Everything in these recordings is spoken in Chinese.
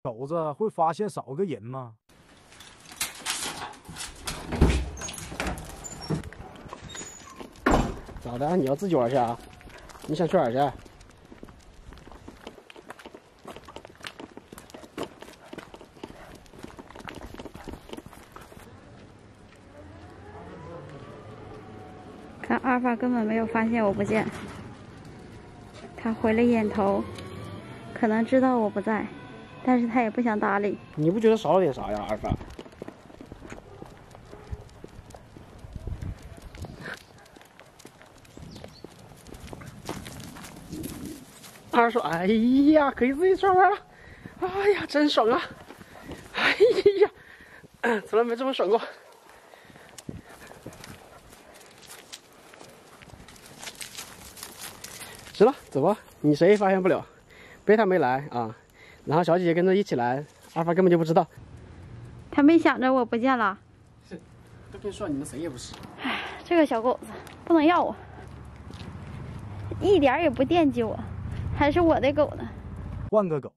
狗子会发现少个人吗？咋的？你要自己玩去啊？你想去哪儿去？但阿尔法根本没有发现我不见，他回了眼头，可能知道我不在，但是他也不想搭理。你不觉得少了点啥呀，阿尔法？阿尔说：“哎呀，可以自己转弯了，哎呀，真爽啊！哎呀，从来没这么爽过。” 行了，走吧，你谁也发现不了。贝塔没来啊，然后小姐姐跟着一起来，阿尔法根本就不知道。他没想着我不见了。是，都别说你们谁也不是。哎，这个小狗子不能要我，一点也不惦记我，还是我的狗呢。换个狗。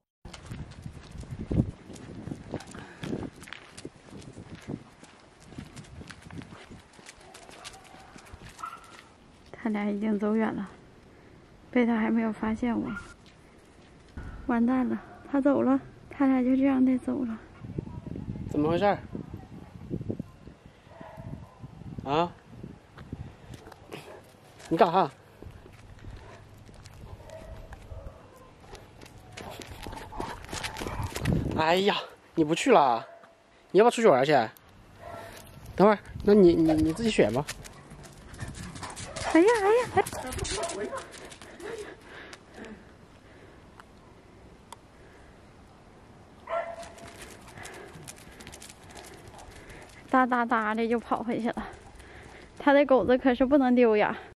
他俩已经走远了。 贝塔还没有发现我，完蛋了，他走了，他俩就这样得走了。怎么回事？啊？你干啥？哎呀，你不去了？你要不要出去玩去？等会儿，那你自己选吧。哎呀哎呀！哎 哒哒哒的就跑回去了，他的狗子可是不能丢呀。